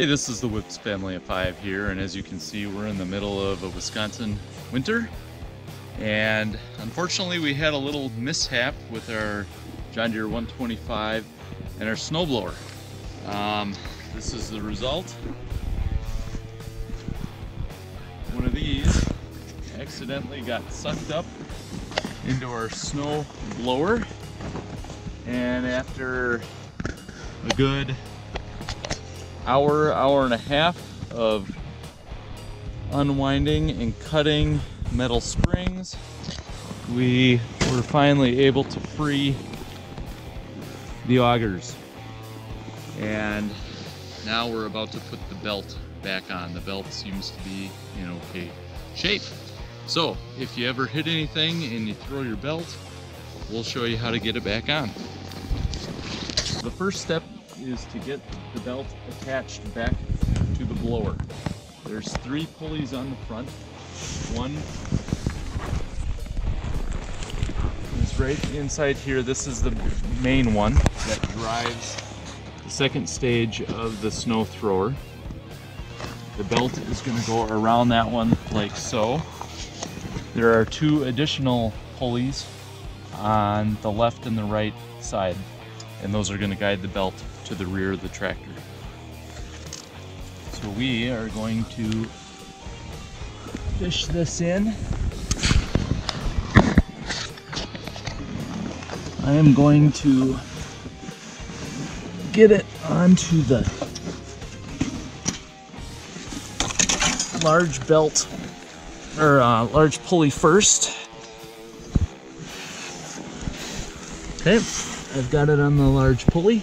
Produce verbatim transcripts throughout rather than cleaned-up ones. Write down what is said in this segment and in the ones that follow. Hey, this is the Wipps Family of Five here, and as you can see, we're in the middle of a Wisconsin winter, and unfortunately we had a little mishap with our John Deere one twenty-five and our snowblower. Um, this is the result. One of these accidentally got sucked up into our snow blower, and after a good hour, hour and a half of unwinding and cutting metal springs, we were finally able to free the augers. And now we're about to put the belt back on. The belt seems to be in okay shape. So if you ever hit anything and you throw your belt, we'll show you how to get it back on. The first step is to get the belt attached back to the blower. There's three pulleys on the front. One is right inside here. This is the main one that drives the second stage of the snow thrower. The belt is going to go around that one like so. There are two additional pulleys on the left and the right side, and those are going to guide the belt to the rear of the tractor. So we are going to fish this in. I am going to get it onto the large belt or uh, large pulley first. Okay, I've got it on the large pulley,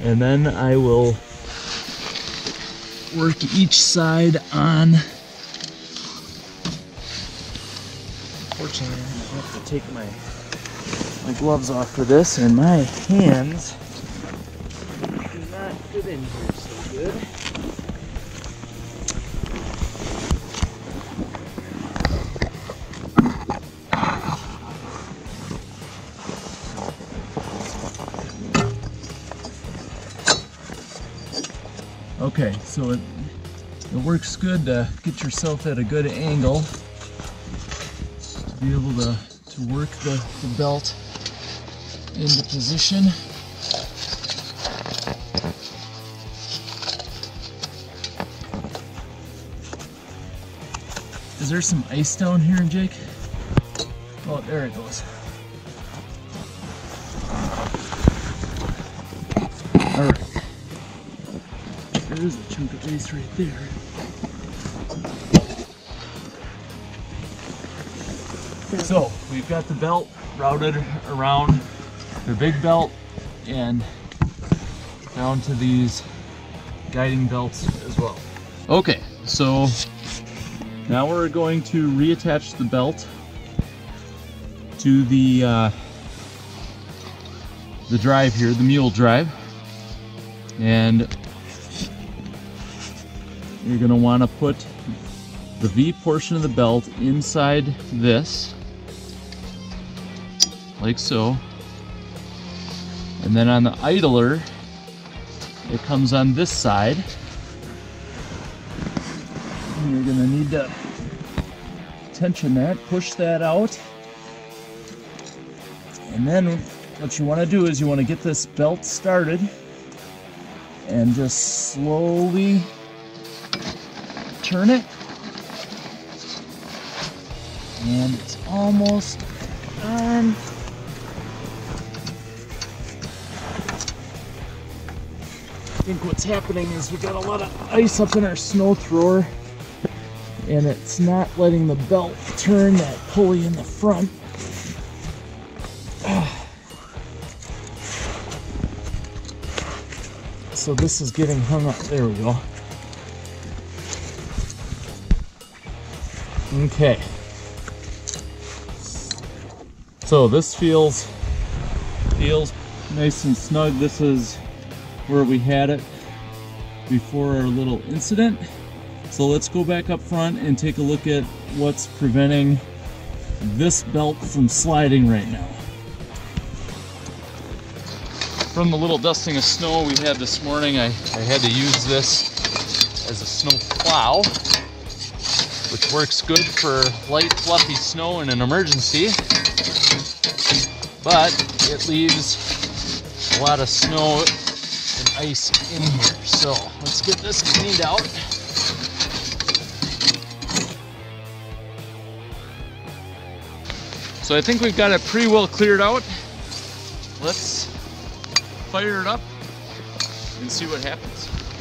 and then I will work each side on. Fortunately, I have to take my my gloves off for this, and my hands do not fit in here so good. Okay, so it, it works good to get yourself at a good angle to be able to, to work the, the belt into position. Is there some ice down here, Jake? Oh, there it goes. All right. There is a chunk of ice right there. So we've got the belt routed around the big belt and down to these guiding belts as well. Okay, so now we're going to reattach the belt to the uh, the drive here, the mule drive, and you're going to want to put the V portion of the belt inside this, like so. And then on the idler, it comes on this side. And you're going to need to tension that, push that out. And then what you want to do is you want to get this belt started and just slowly turn it, and it's almost done. I think what's happening is we got a lot of ice up in our snow thrower, and it's not letting the belt turn that pulley in the front. So this is getting hung up. There we go. Okay, so this feels feels nice and snug. This is where we had it before our little incident. So let's go back up front and take a look at what's preventing this belt from sliding right now. From the little dusting of snow we had this morning, I, I had to use this as a snow plow, which works good for light, fluffy snow in an emergency, but it leaves a lot of snow and ice in here. So let's get this cleaned out. So I think we've got it pretty well cleared out. Let's fire it up and see what happens.